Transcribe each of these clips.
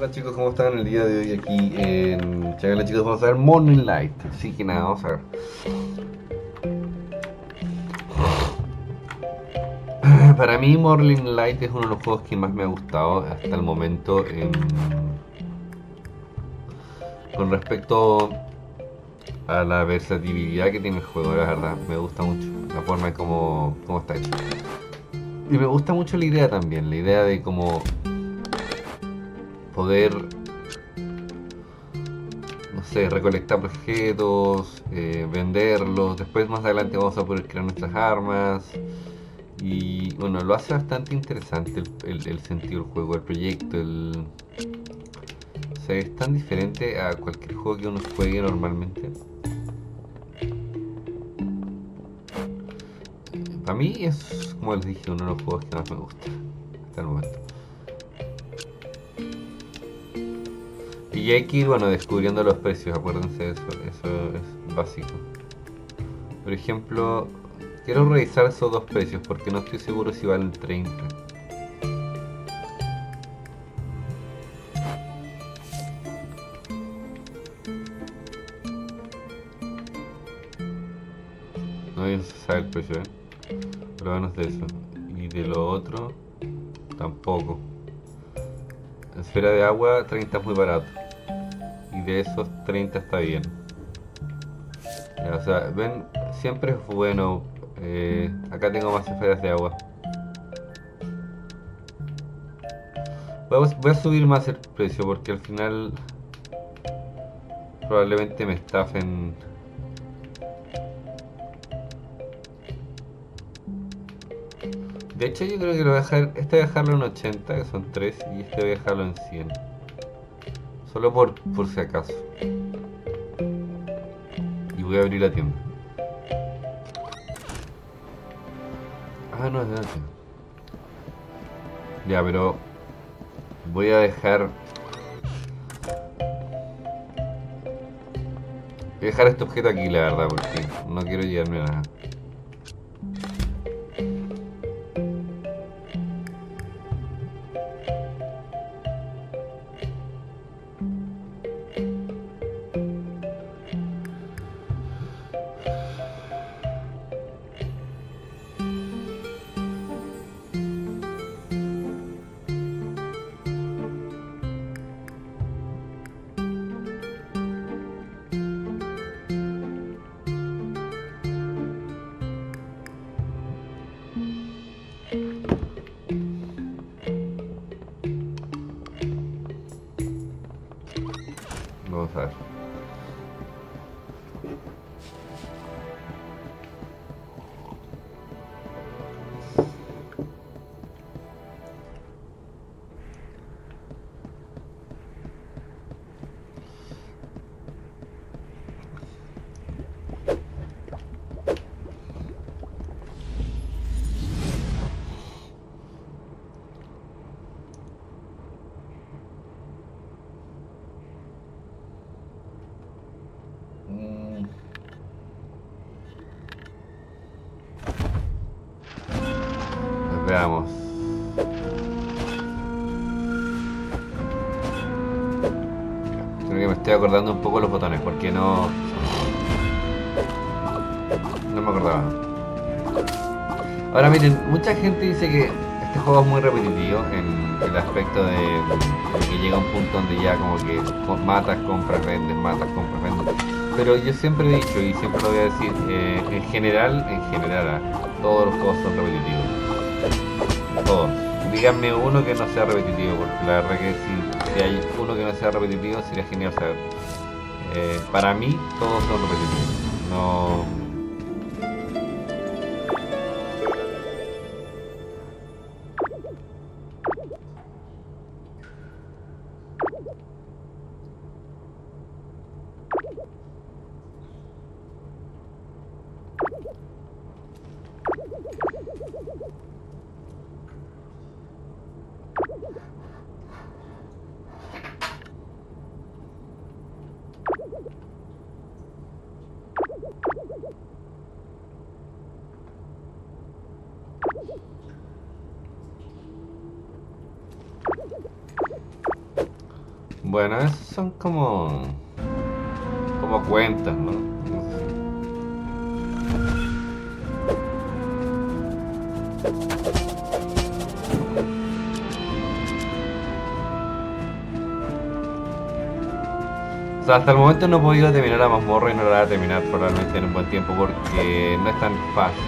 Hola chicos, ¿cómo están? El día de hoy aquí en Chagala, chicos, vamos a ver Moonlighter. Así que nada, vamos a ver. Para mí Moonlighter es uno de los juegos que más me ha gustado hasta el momento con respecto a la versatilidad que tiene el juego. La verdad, me gusta mucho la forma en cómo está hecho. Y me gusta mucho la idea también, la idea de cómo poder, no sé, recolectar objetos, venderlos. Después más adelante vamos a poder crear nuestras armas. Y bueno, lo hace bastante interesante el sentido del juego, el proyecto, o sea, es tan diferente a cualquier juego que uno juegue normalmente. Para mí es, como les dije, uno de los juegos que más me gusta hasta el momento. Y hay que ir, bueno, descubriendo los precios, acuérdense de eso es básico. Por ejemplo, quiero revisar esos dos precios porque no estoy seguro si valen 30. No bien se sabe el precio, pero menos de eso. Y de lo otro, tampoco. La esfera de agua, 30 es muy barato. Y de esos 30 está bien. O sea, ven, siempre es bueno. Acá tengo más esferas de agua. Voy a subir más el precio porque al final probablemente me estafen. De hecho, yo creo que lo voy a dejar, este voy a dejarlo en 80, que son 3, y este voy a dejarlo en 100. Solo por si acaso. Y voy a abrir la tienda. Ah, no, es de noche. Ya, pero voy a dejar... Voy a dejar este objeto aquí, la verdad, porque no quiero llevarme a nada. Vamos a ver. Veamos. Creo que me estoy acordando un poco los botones porque no me acordaba. Ahora miren, mucha gente dice que este juego es muy repetitivo en el aspecto de que llega a un punto donde ya como que matas, compras, vendes, matas, compras, vendes. Pero yo siempre he dicho y siempre lo voy a decir, en general, todos los juegos son repetitivos. Todos. Díganme uno que no sea repetitivo, porque la verdad que si hay uno que no sea repetitivo sería genial saber. Para mí todos son repetitivos. No. Bueno, esos son como cuentas, ¿no? O sea, hasta el momento no he podido terminar la mazmorra y no la voy a terminar probablemente en un buen tiempo porque no es tan fácil.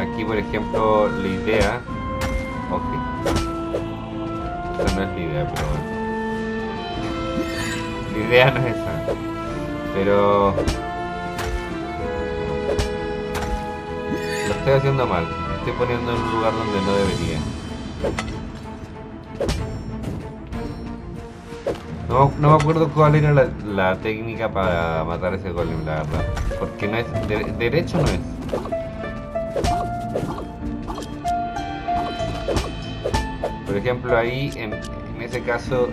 Aquí, por ejemplo, la idea... Ok. Esa no es la idea, pero bueno. La idea no es esa. Pero... lo estoy haciendo mal. Me estoy poniendo en un lugar donde no debería. No me acuerdo cuál era la técnica para matar ese golem, la verdad. Porque no es... derecho no es. Por ejemplo, ahí, en ese caso,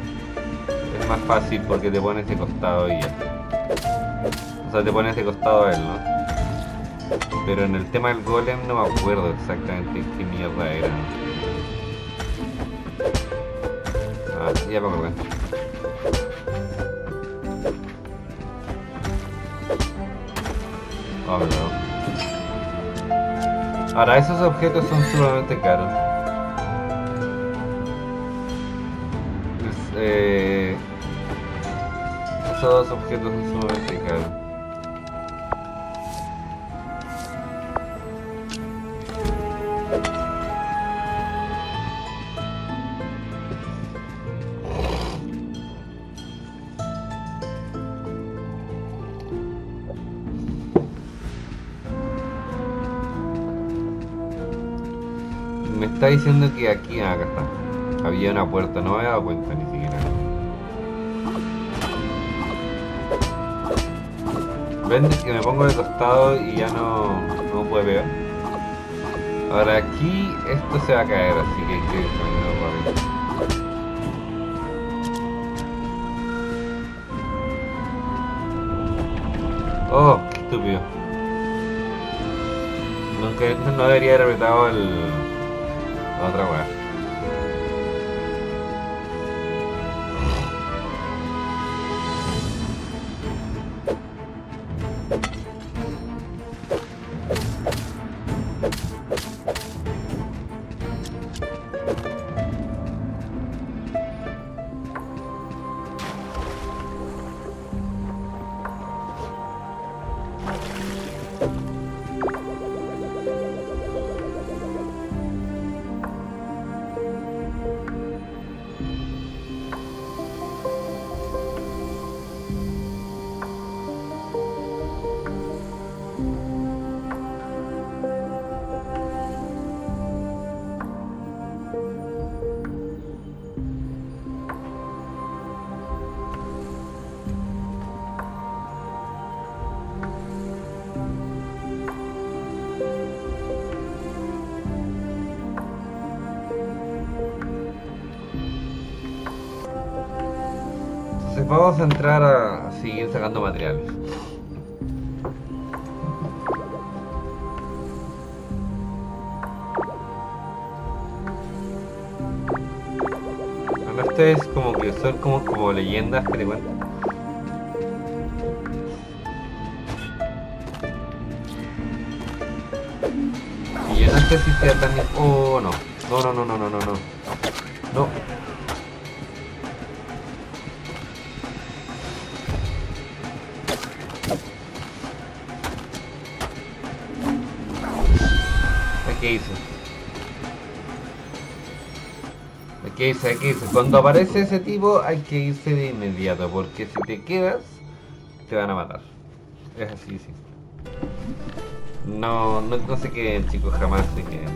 es más fácil porque te pones de costado y ya. O sea, te pones de costado a él, ¿no? Pero en el tema del golem no me acuerdo exactamente qué mierda era. Ah, ya me acordé. Oh, no. Ahora, esos objetos son sumamente caros. Esos dos objetos son sumamente caros. Me está diciendo que aquí, acá está, había una puerta, no me había dado cuenta ni siquiera. Ven que me pongo de costado y ya no puede pegar. Ahora aquí esto se va a caer, así que hay que caminar rápido. Oh, qué estúpido. Nunca, no debería haber apretado la otra weá. Vamos a entrar a seguir sacando materiales. Bueno, esto es como que son como leyendas que te cuentan. Y yo no sé si sea tan... Oh, no. No. Hay que irse. Cuando aparece ese tipo hay que irse de inmediato, porque si te quedas te van a matar. Es así, sí. No se queden, chicos, jamás se queden.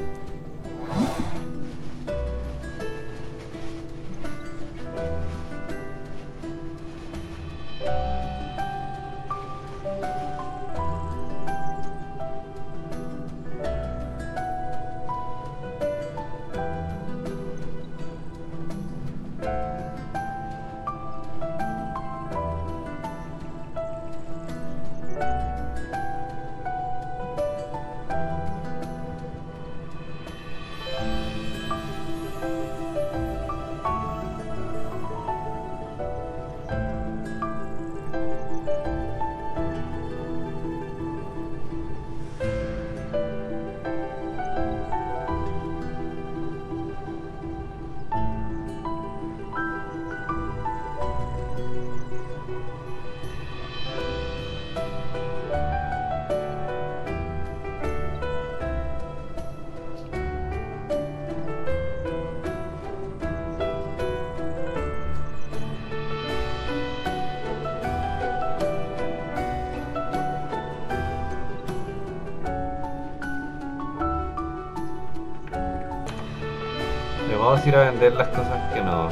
vamos a ir a vender las cosas que no.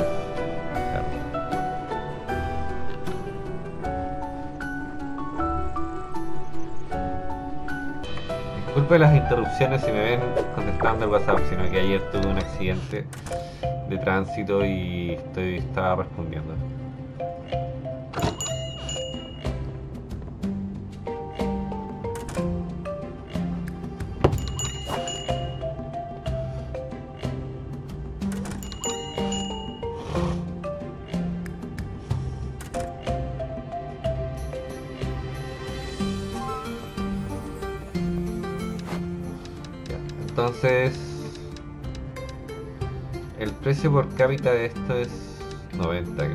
Disculpe las interrupciones si me ven contestando el WhatsApp, sino que ayer tuve un accidente de tránsito y estaba respondiendo. Entonces, el precio por cápita de esto es 90, creo.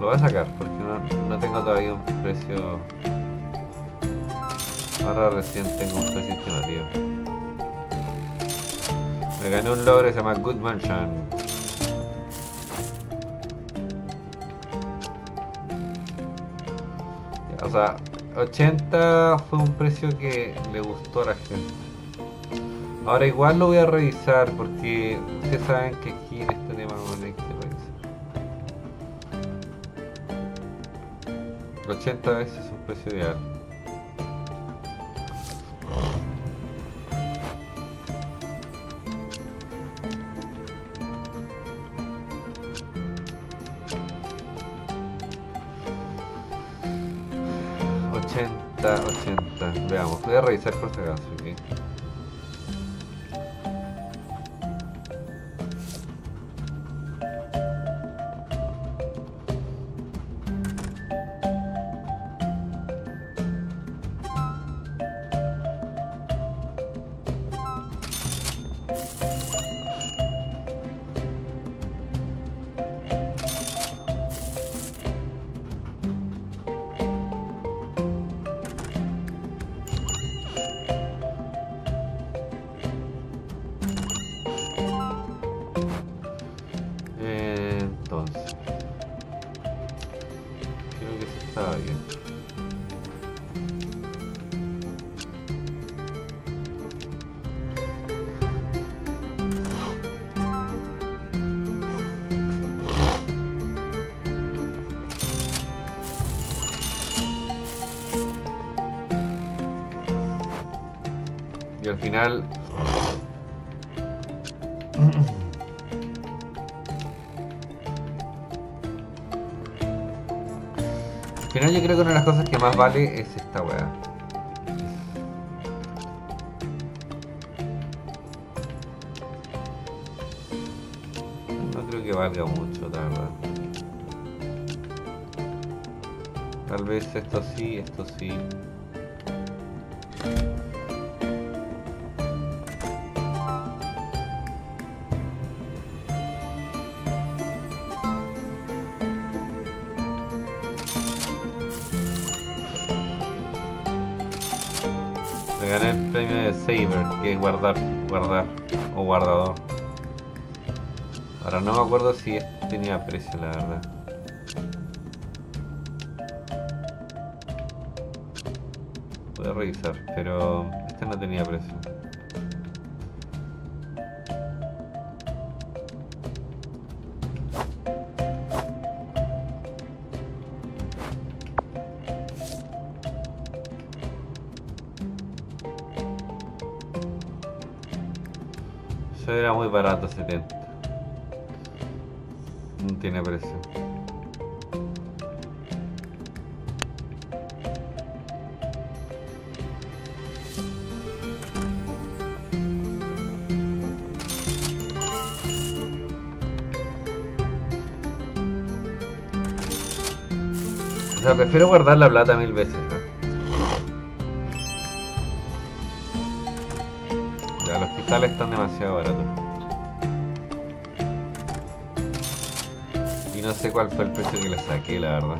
Lo voy a sacar porque no tengo todavía un precio. Ahora recién tengo un precio estimativo. Me gané un logro que se llama Good Mansion. O sea, 80 fue un precio que le gustó a la gente. Ahora igual lo voy a revisar porque ustedes saben que aquí en este tema no hay que revisar. 80 veces es un precio ideal. Veamos, voy a revisar por si acaso, ¿sí? Y al final yo creo que una de las cosas que más vale es esta weá. No creo que valga mucho, la verdad. Tal vez esto sí, esto sí. Gané el premio de Saber, que es guardar o guardador. Ahora no me acuerdo si tenía precio, la verdad. Voy a revisar, pero este no tenía precio. Era muy barato, 70. No tiene precio. O sea, prefiero guardar la plata 1000 veces, ¿no? Los cristales están demasiado baratos. Y no sé cuál fue el precio que le saqué, la verdad.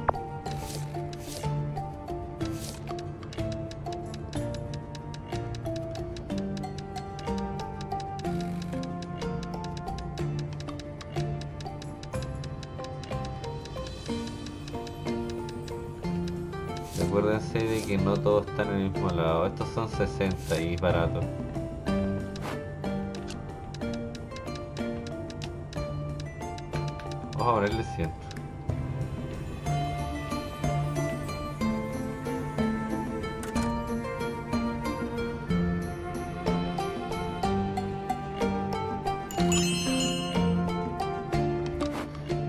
Recuerden acuérdense de que no todos están en el mismo lado. Estos son 60 y baratos. Vamos a ponerle 100.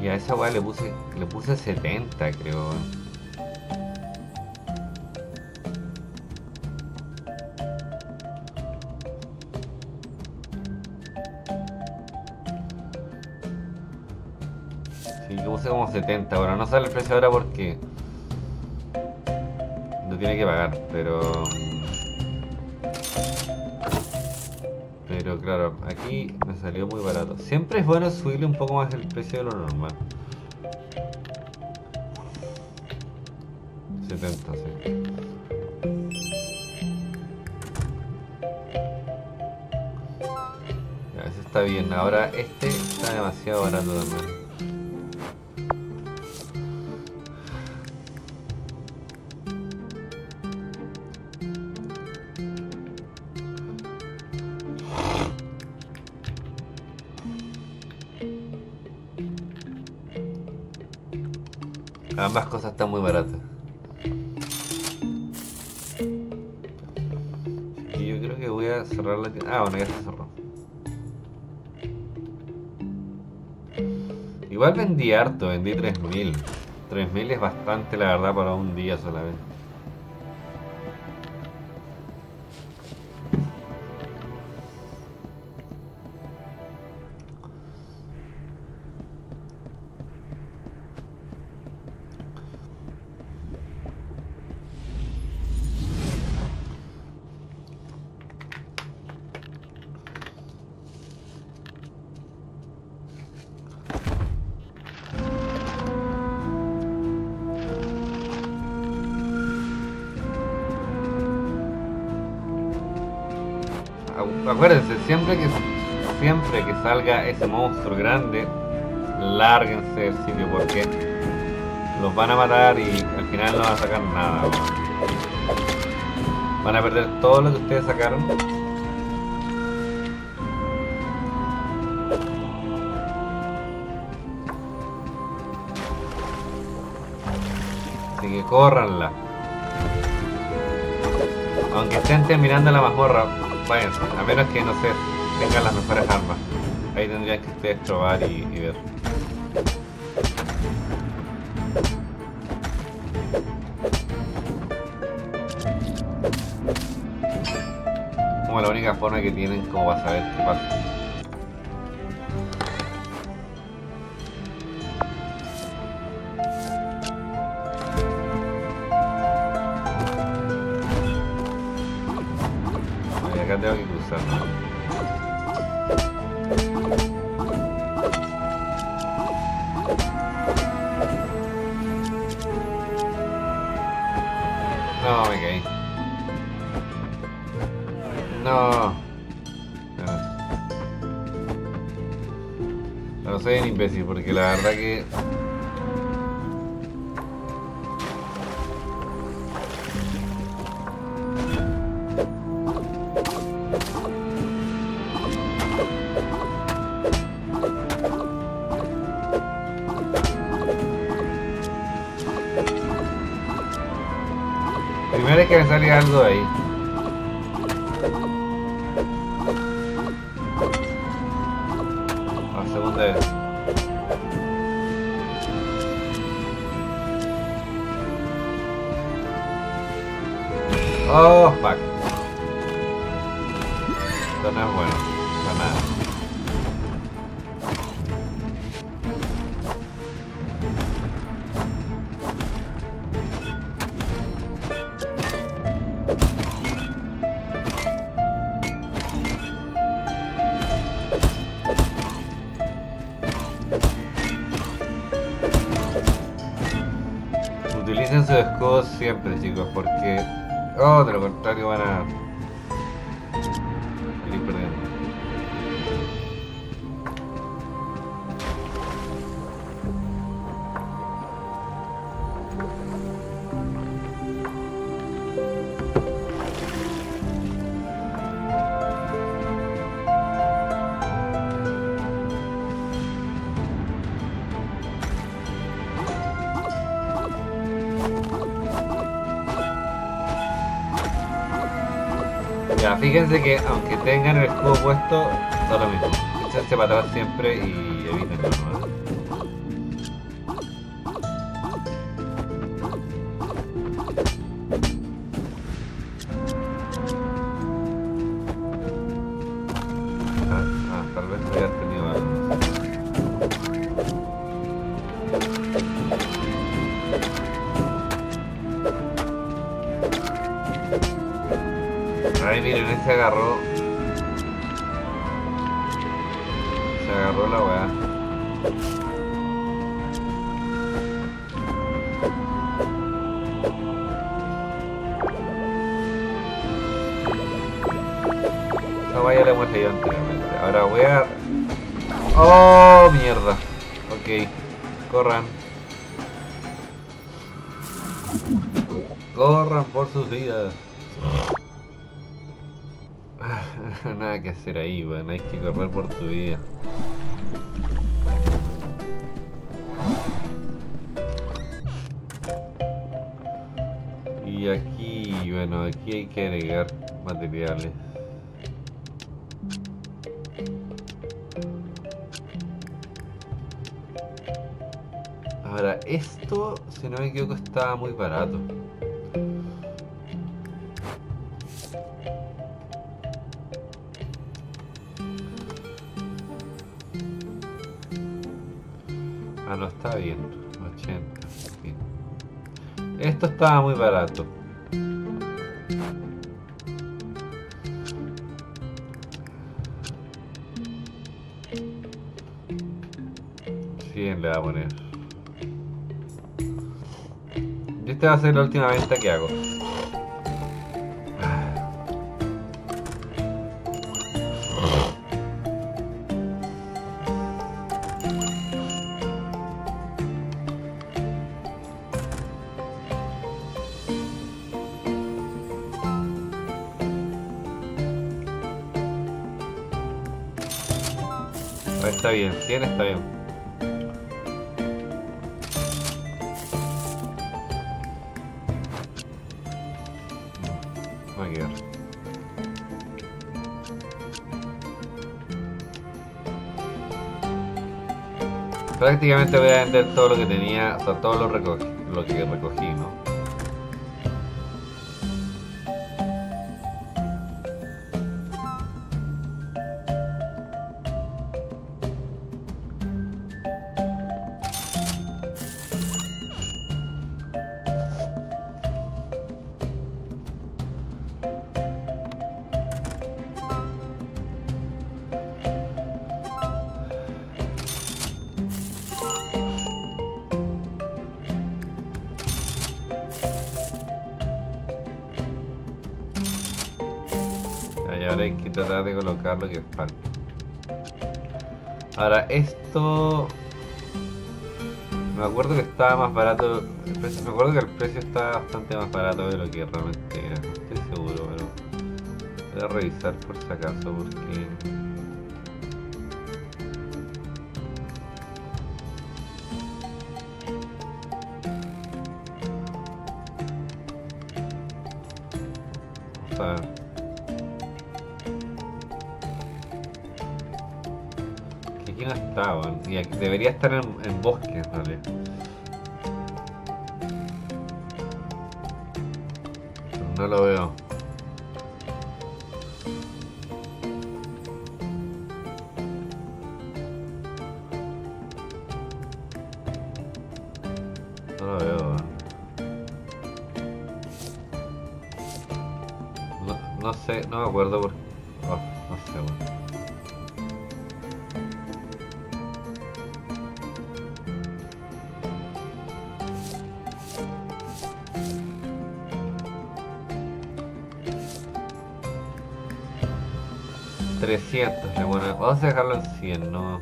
Y a esa weá le puse 70, creo. Sí, yo puse como 70, bueno, no sale el precio ahora porque no tiene que pagar, pero claro, aquí me salió muy barato. Siempre es bueno subirle un poco más el precio de lo normal. 70, sí. Ya, eso está bien. Ahora este está demasiado barato también. Ambas cosas están muy baratas. Y yo creo que voy a cerrar la tienda. Ah, bueno, ya se cerró. Igual vendí harto, vendí 3000. 3000 es bastante, la verdad, para un día solamente. Acuérdense, siempre que salga ese monstruo grande, lárguense del sitio porque los van a matar y al final no van a sacar nada. Van a perder todo lo que ustedes sacaron. Así que córranla. Aunque estén terminando la mazmorra, váyanse, a menos que, no sé, tengan las mejores armas. Ahí tendrían que ustedes probar y ver. Como la única forma que tienen como para saber qué pasa. Tengo que cruzar, no me caí. No, no soy un imbécil porque la verdad que primero es que me sale algo de ahí. La segunda vez. Oh, fuck. Esto no es bueno, para nada. Utilicen sus escudos siempre, chicos, porque de lo contrario van a salir perdiendo. sea, fíjense que aunque tengan el escudo puesto, da lo mismo. Échense para atrás siempre y eviten los nuevos. Tal vez lo hayas tenido antes. Ay, miren, ese agarró. Se agarró la weá. Esa weá ya la hemos leído anteriormente. Ahora voy a... ¡Oh, mierda! Ok, corran. Corran por sus vidas. Nada que hacer ahí, weón. Hay que correr por tu vida. Y aquí, bueno, aquí hay que agregar materiales. Ahora, esto, si no me equivoco, está muy barato. Ah, no, está bien. 80. Bien. Esto estaba muy barato. Bien, le voy a poner. Esta va a ser la última venta que hago. Está bien, 100 está bien. Prácticamente voy a vender todo lo que tenía, o sea, todo lo que recogí, ¿no? Ahora hay que tratar de colocar lo que falta. Ahora esto... Me acuerdo que estaba más barato... Me acuerdo que el precio estaba bastante más barato de lo que realmente era. No estoy seguro, pero... Voy a revisar por si acaso, porque... Vamos a ver. No estaba, y aquí debería estar en bosque, ¿vale? No lo veo. No lo veo. No sé, no me acuerdo por qué. Oh, no sé, bueno. Bueno, vamos a dejarlo en 100, ¿no?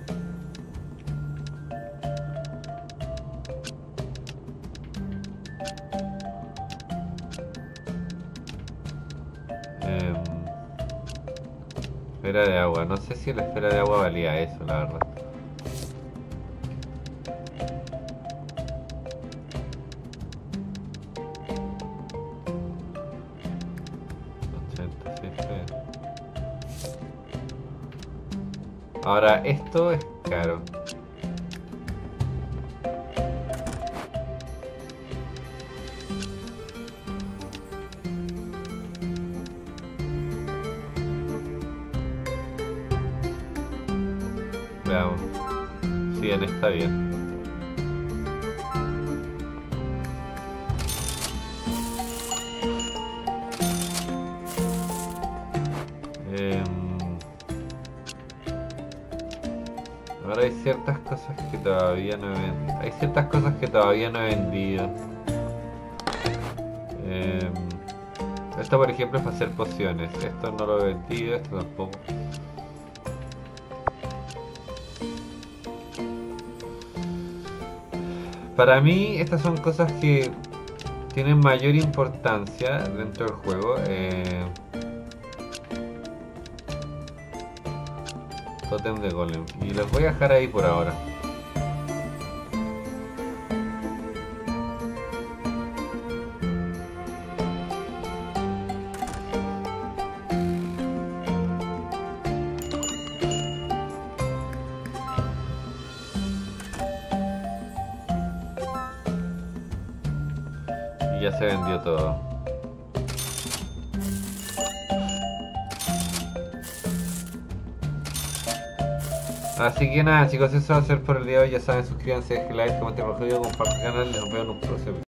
Esfera de agua, no sé si la esfera de agua valía eso, la verdad. Ahora, esto es caro. Veamos. Sí, él está bien. Ahora hay ciertas cosas que todavía no he vendido. Hay ciertas cosas que todavía no he vendido. Esto, por ejemplo, es para hacer pociones. Esto no lo he vendido, esto tampoco. Para mí, estas son cosas que tienen mayor importancia dentro del juego. Totem de golem, y los voy a dejar ahí por ahora. Y ya se vendió todo. Así que nada, chicos, eso va a ser por el día de hoy. Ya saben, suscríbanse, dejen like, comenten por el video, compartan el canal. Nos vemos en un próximo video.